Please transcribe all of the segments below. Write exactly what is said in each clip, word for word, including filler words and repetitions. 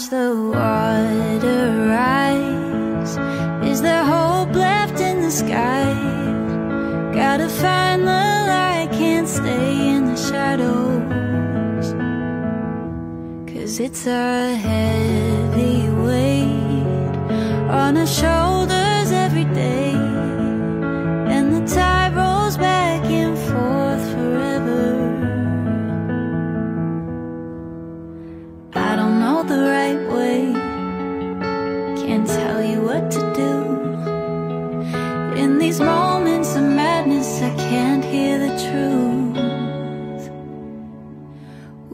watch the water rise. Is there hope left in the sky? Gotta find the light, can't stay in the shadows. 'Cause it's a heavy weight on our shoulders every day, and the tide rolls back and forth forever. I don't know the right way, can't tell you what to do. In these moments of madness, I can't hear the truth.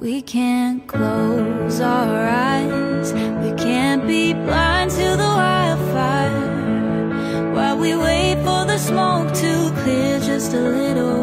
We can't close our eyes, we can't be blind to the wildfire, while we wait for the smoke to clear just a little.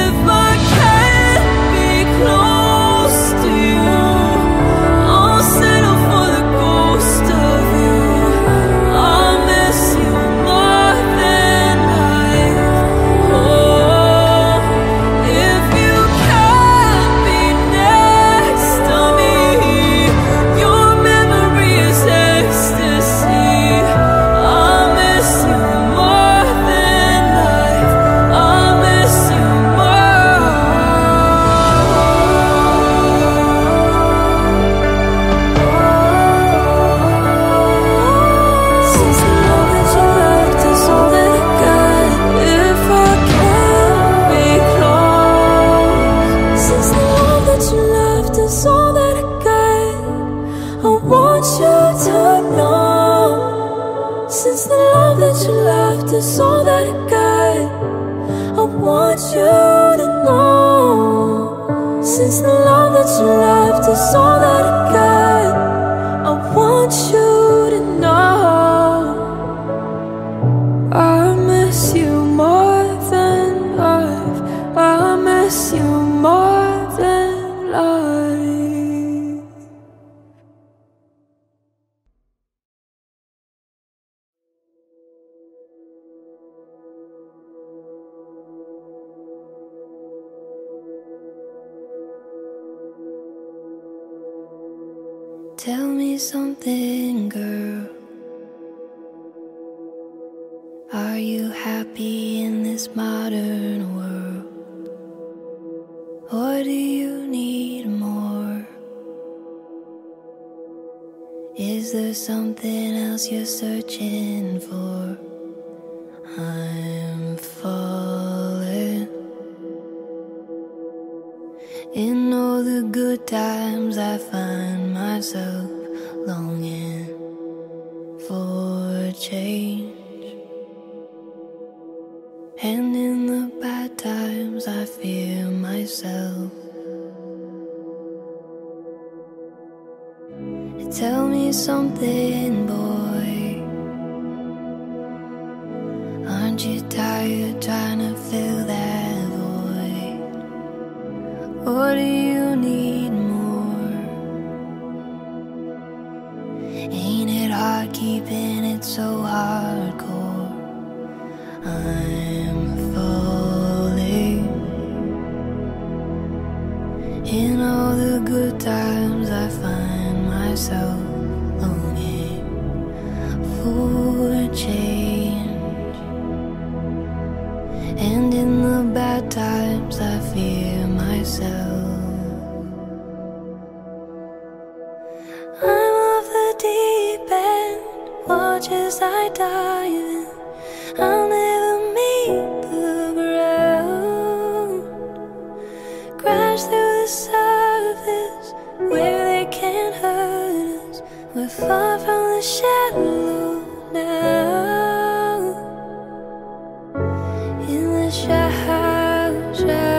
If I can't be close to you, your time long. Since the love that you left is all that I got, I want you to know. Since the love that you left is all that I got, I want you to know. I miss you more than life. I miss you more than life. Tell me something, girl. Are you happy in this modern world? Or do you need more? Is there something else you're searching for? I'm falling. In all the good times I find myself longing for change, and in the bad times I fear myself. Tell me something, boy. Aren't you tired trying to fill that? Or do you need more? Ain't it hard keeping it so hardcore? I'm falling. In all the good times I find myself longing for change, and in the bad times I fear myself. I'm off the deep end. Watch as I dive in. I'll never meet the ground. Crash through the surface where they can't hurt us. We're far from the shallow now. In the shallow, shallow.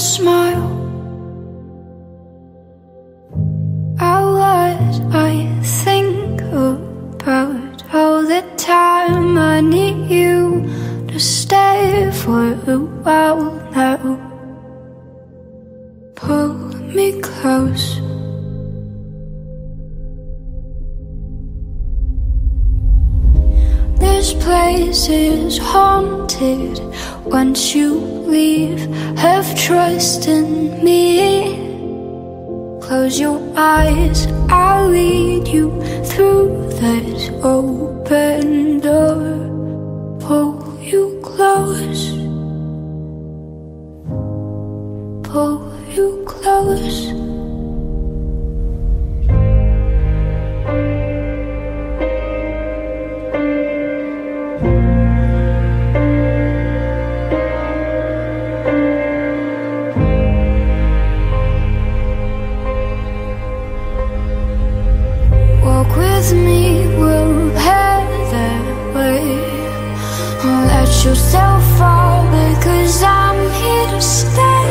your smile. How was I think about all the time I need you to stay for a while now. Pull me close. This place is haunted. Once you leave, have trust in me. Close your eyes, I'll lead you through this open door. Pull you close. Pull you close. Yourself fall, because I'm here to stay.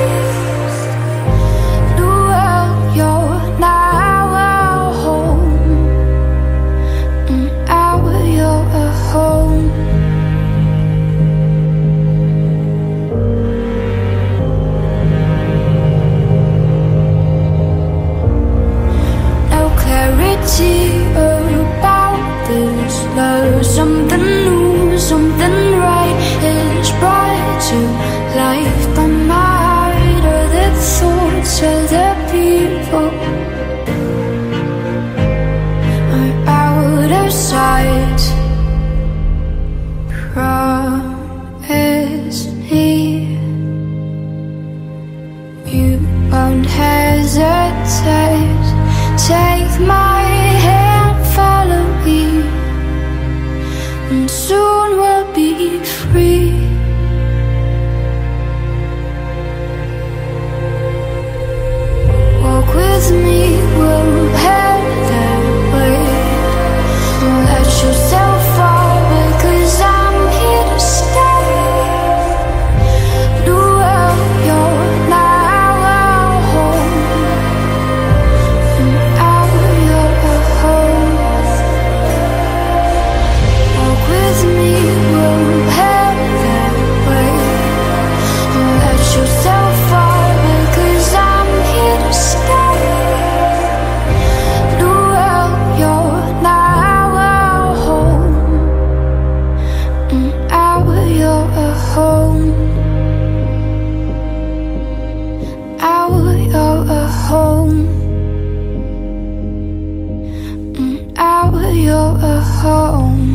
The world you're now our home, and our your home. No clarity about this love. Something new, something right is brought to life by my heart, or the thoughts of the people are out of sight. Promise me you won't hesitate. Take my hand, follow me, and soon we'll be free. Walk with me, we'll head that way. Don't let yourself fall, because I'm here to stay. The world you're now our home, and our your home. Walk with me, we'll head yourself fall, because I'm here to stay. The world you're now our home, and our your home. Our your home, and our your home.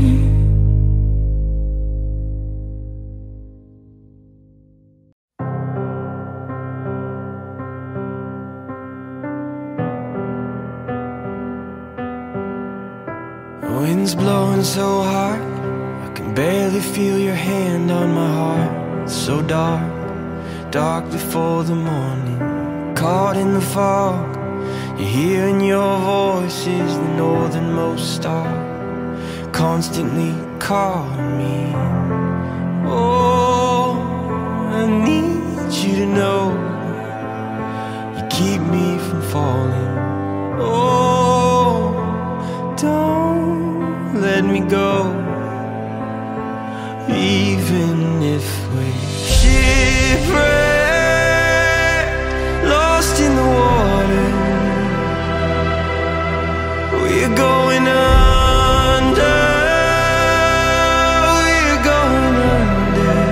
Wind's blowing so hard, I can barely feel your hand on my heart. It's so dark, dark before the morning. Caught in the fog, you're hearing your voice is the northernmost star, constantly calling me. Oh, I need you to know you keep me from falling. Oh, don't let me go, even if we shipwrecked, lost in the water. We're going under, we're going under.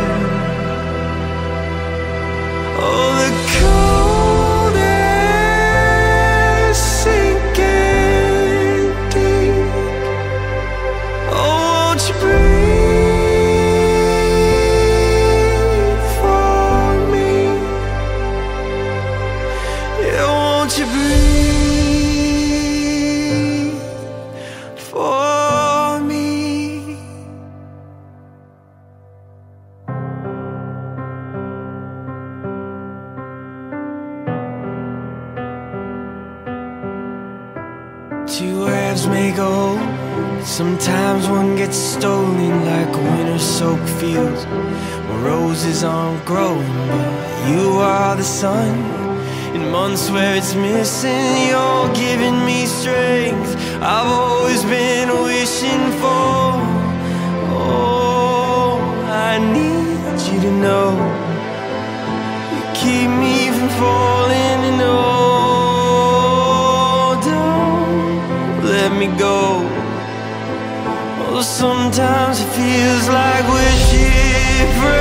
All the cold air sinking. Two halves make a whole. Sometimes one gets stolen, like winter soaked fields where roses aren't growing, but you are are the sun. In months where it's missing, you're giving me strength. I've always been wishing for. Oh, I need you to know you keep me from falling. And oh, don't let me go. Oh, sometimes it feels like we're shipwrecked,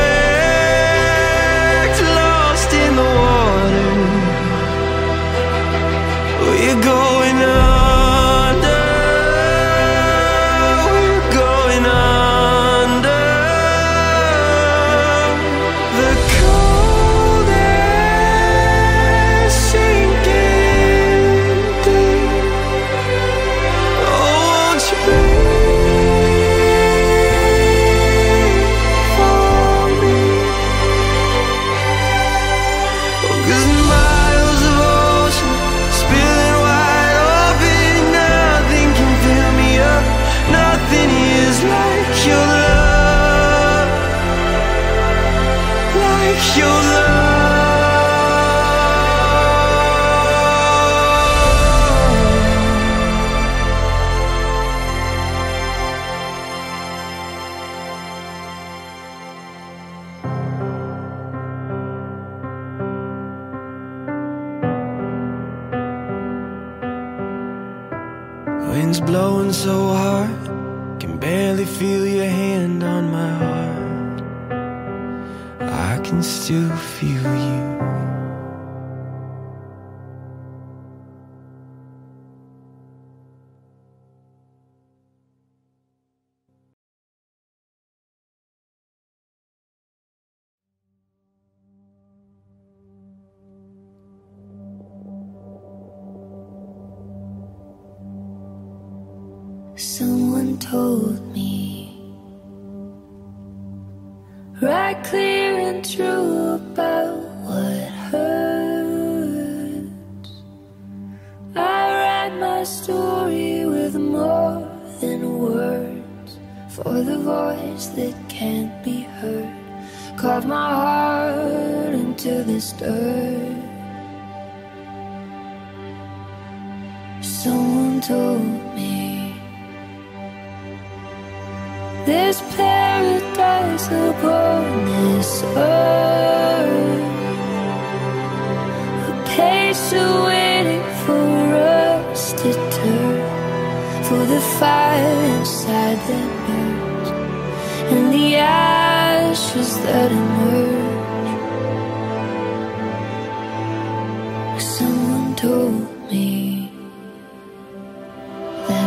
going under, we're going under. The cold is sinking deep. Oh, won't you breathe for me? Oh, 'cause miles of ocean spilling, nothing is like your love, like your love. Wind's blowing so hard, can barely feel your hand on my heart. I can still feel you. Someone told me right clear and true about what hurts. I write my story with more than words, for the voice that can't be heard. Carve my heart into this dirt. Someone told me there's paradise upon this earth, a place waiting for us to turn, for the fire inside that burns and the ashes that emerge. Someone told me no.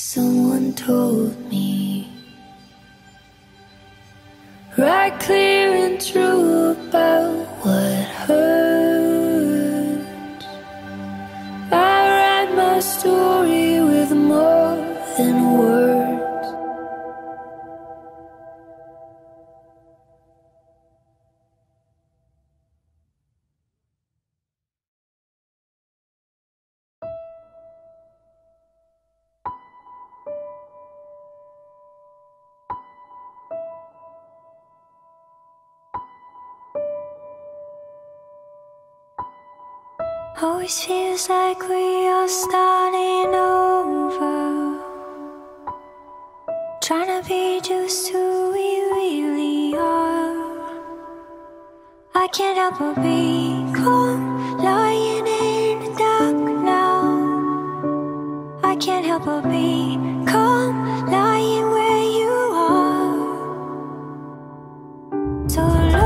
Someone told me right clear and true about what hurt. I write my story with more than words. Always feels like we are starting over, trying to be just who we really are. I can't help but be cold, lying in the dark now. I can't help but be cold, lying where you are. So low.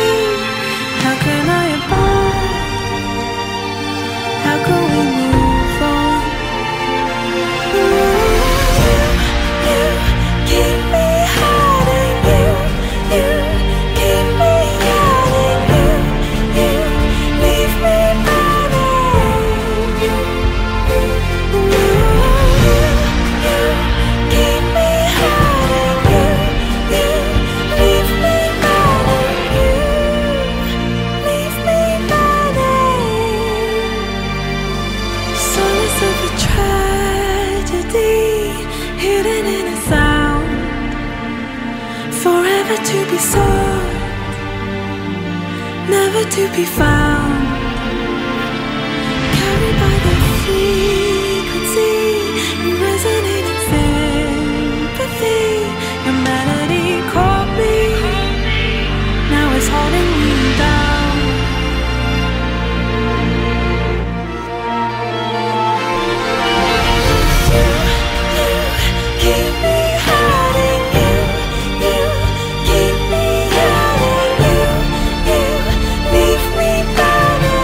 Me, never to be found, carried by the frequency, resonating sympathy. Your melody caught me, now it's holding me down. You, you keep me hiding. You, you keep me hiding. You, you leave me burning.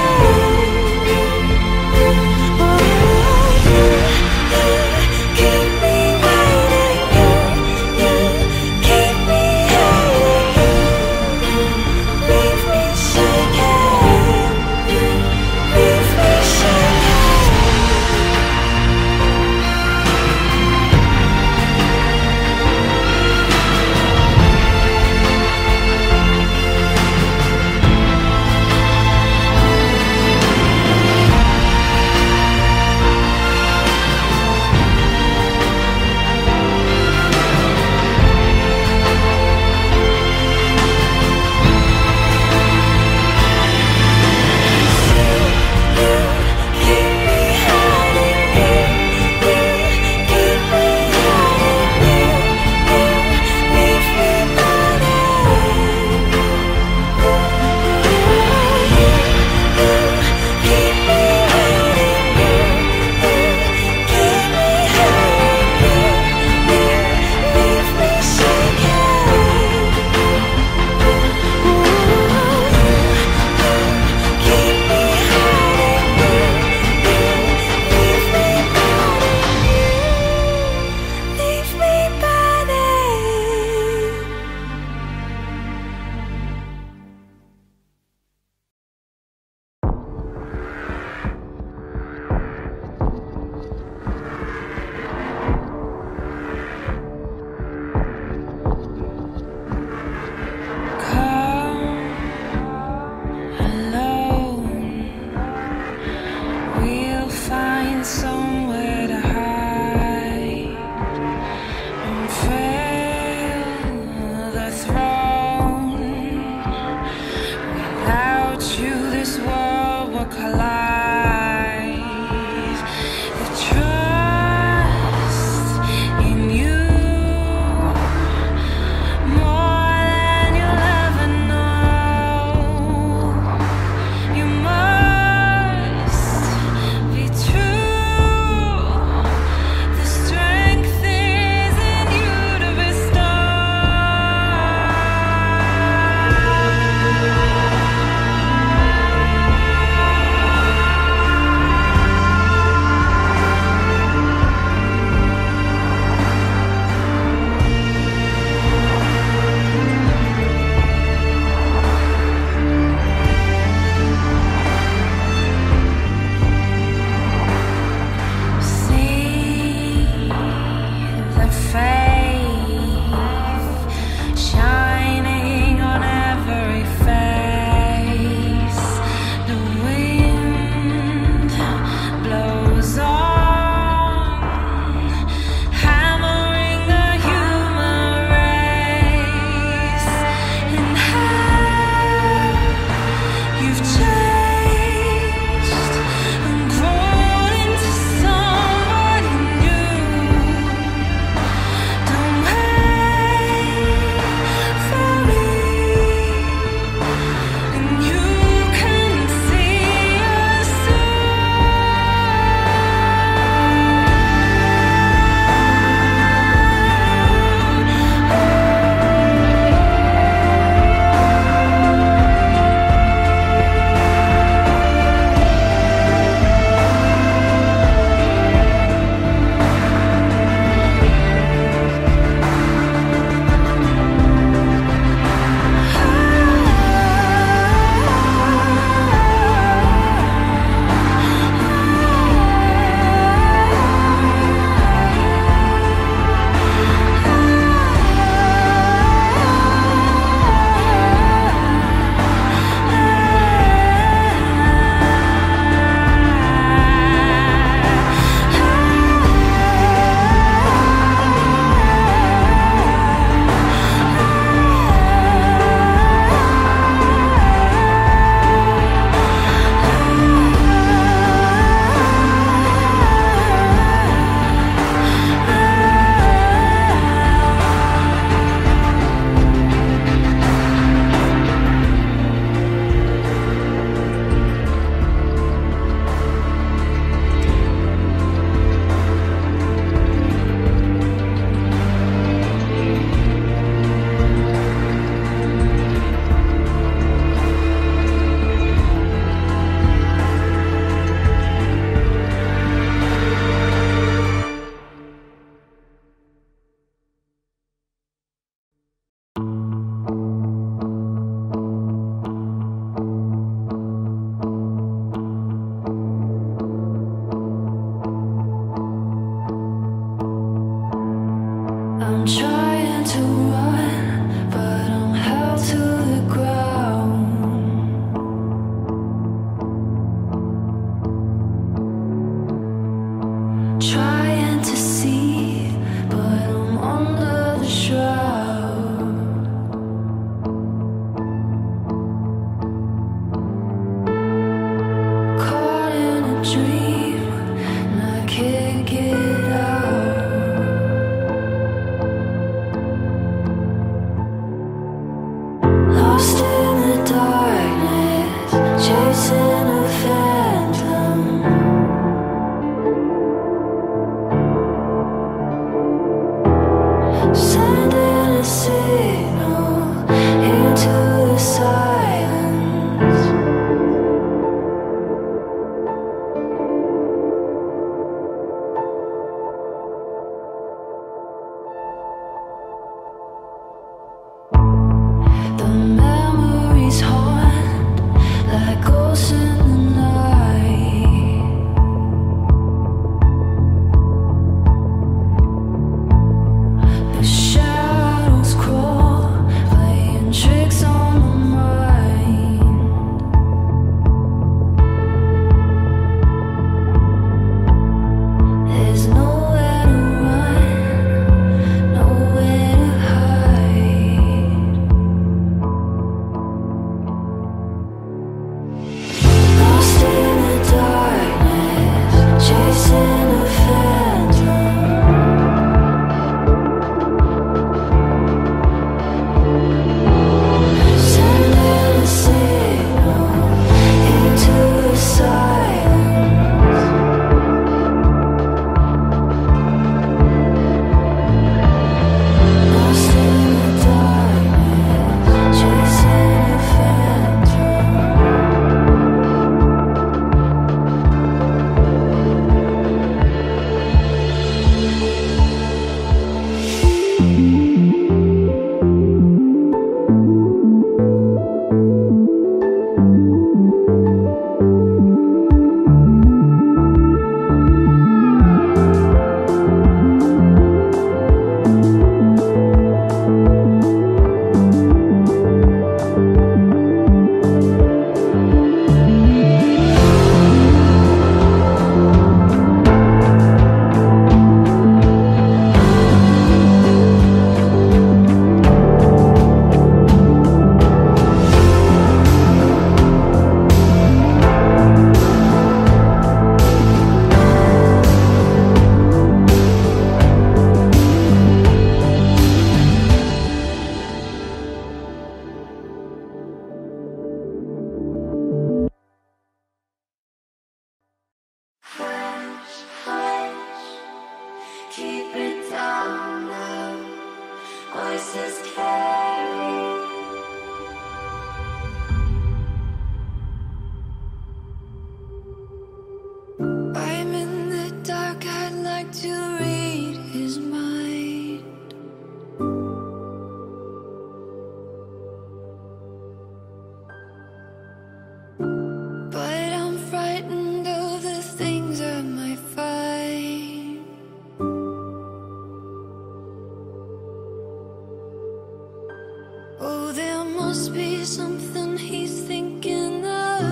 be something he's thinking of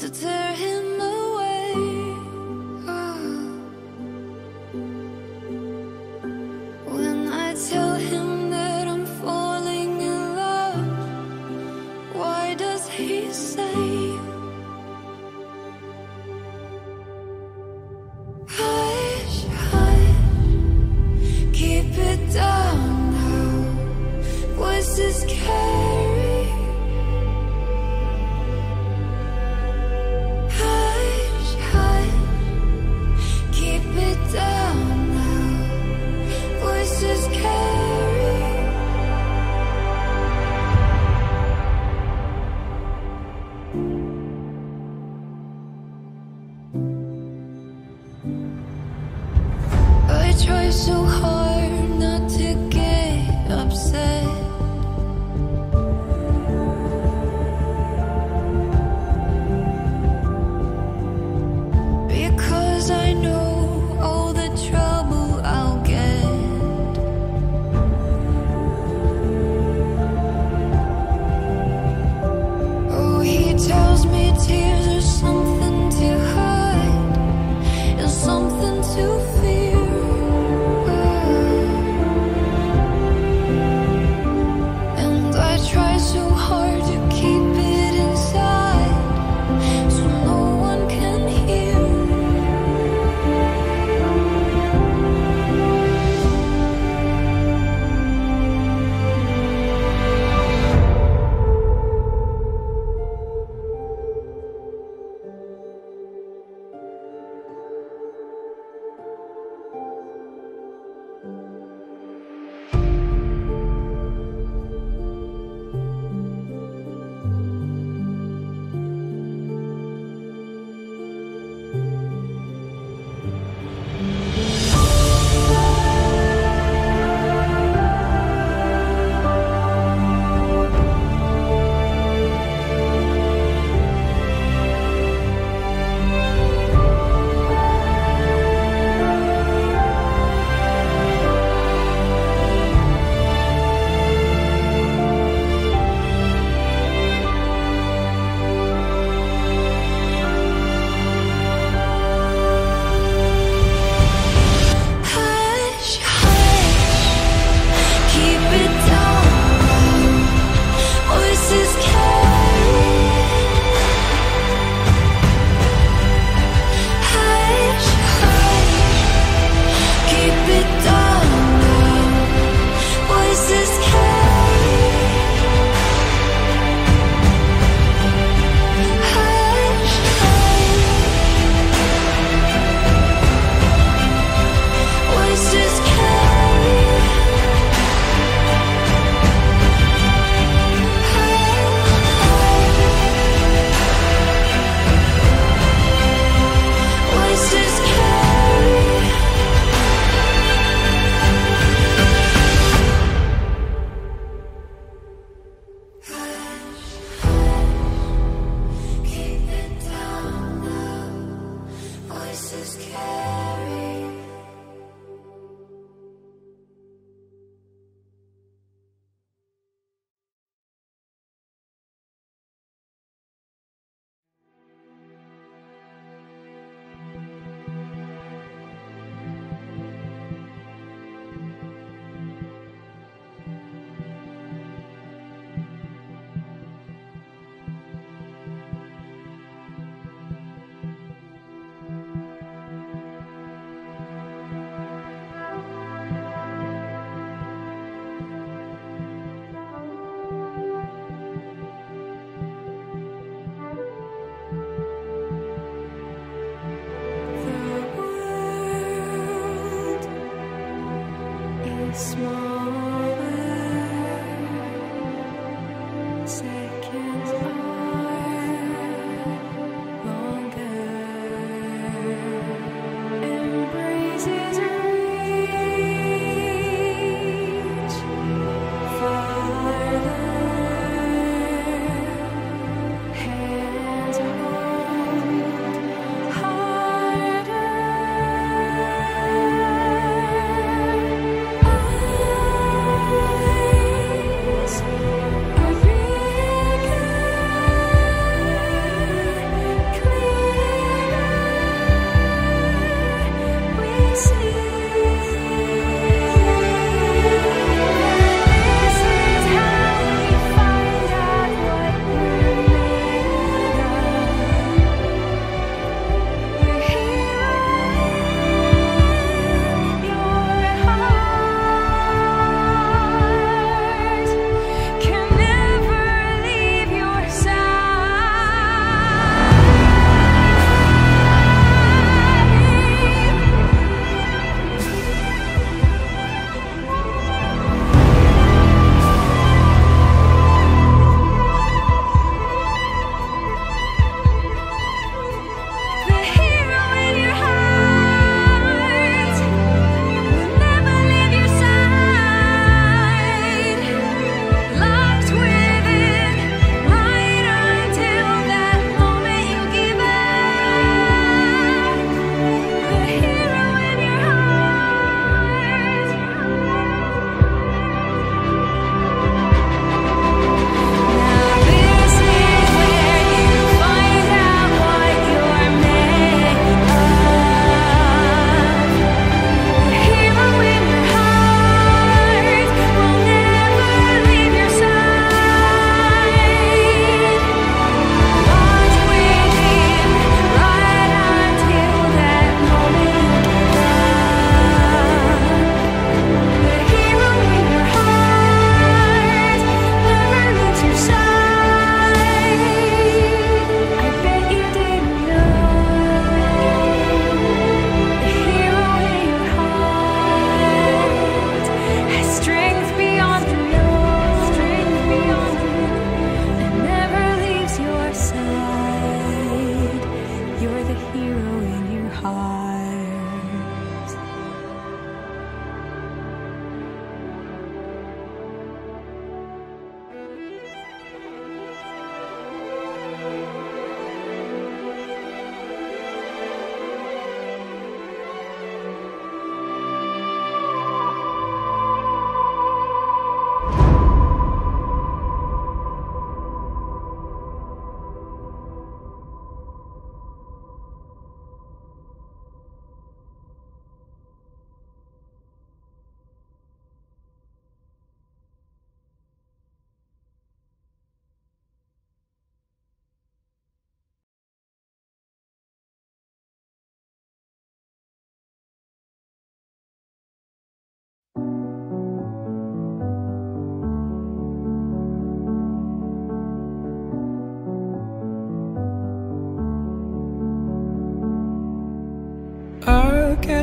to tear him away. Oh. When I tell him that I'm falling in love, why does he say? Hush, hush, keep it down. Voices carry. Hush, hush, keep it down now. Voices carry. I try so hard not to get upset.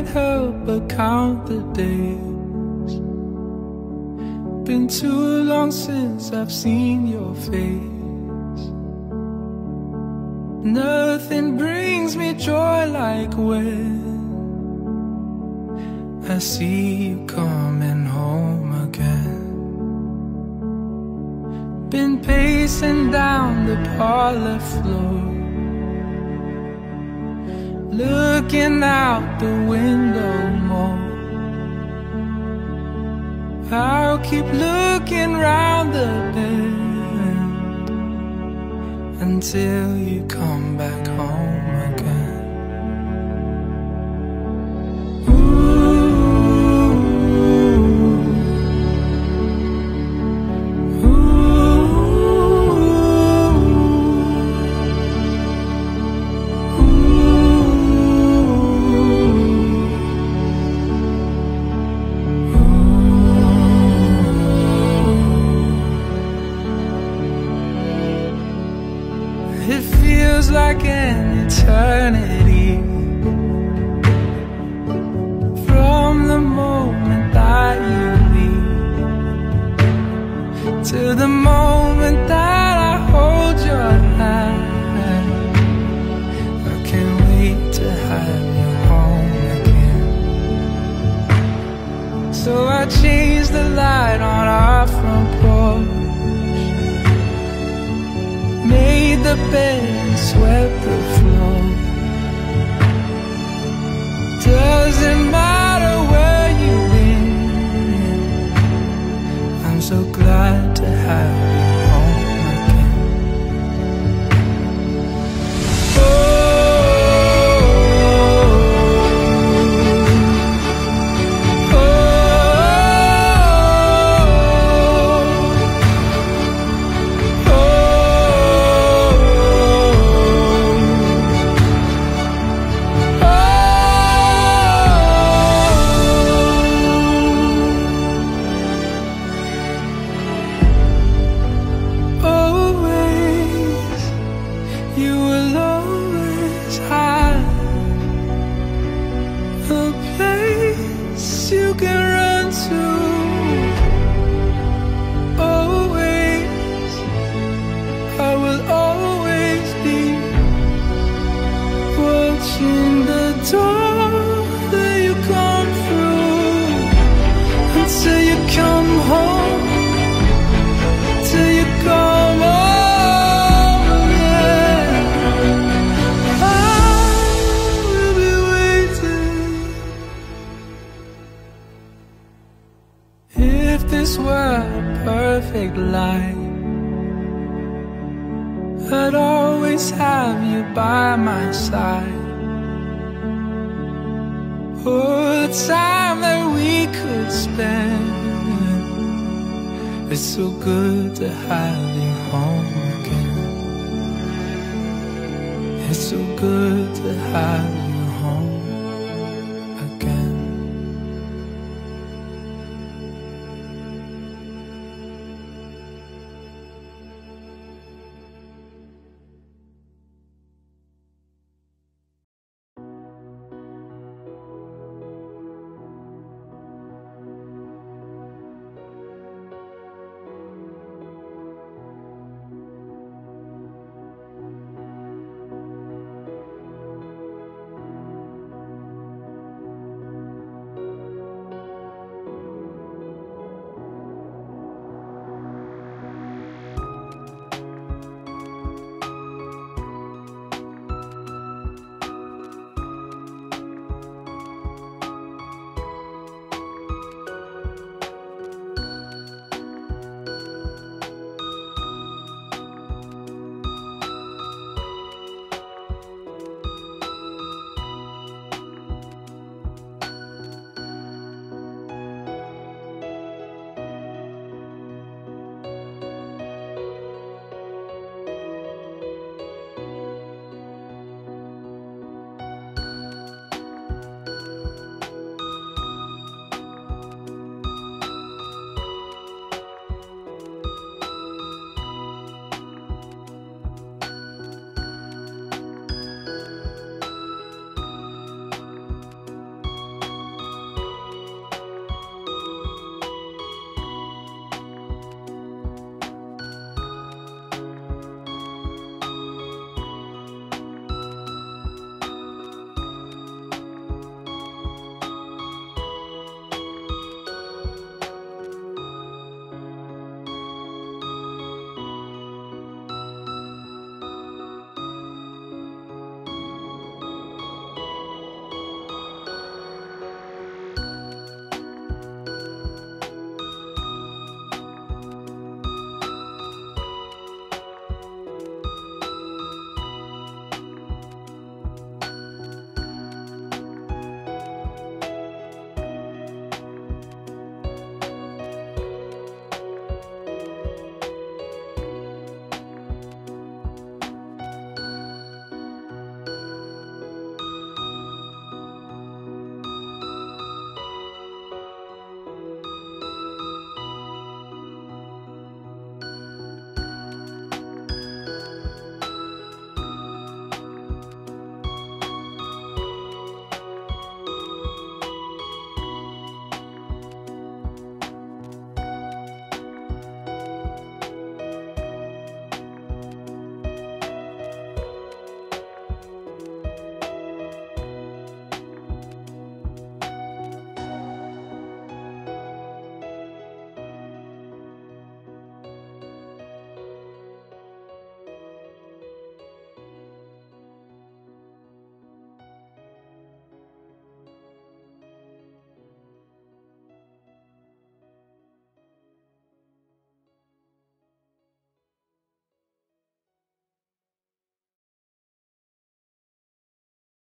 can't help but count the days. Been too long since I've seen your face. Nothing brings me joy like when I see you coming home again. Been pacing down the parlor floor, looking out the window more. I'll keep looking round the bend until you come back home again. Like an eternity from the moment that you leave to the moment that I hold your hand. I can't wait to have you home again. So I changed the light on our front porch, made the bed and swept the floor. Doesn't matter where you've been, I'm so glad to have you home again. Oh, oh, oh, oh, oh, oh. If this were a perfect life, I'd always have you by my side. Oh, the time that we could spend, it's so good to have you home again. It's so good to have you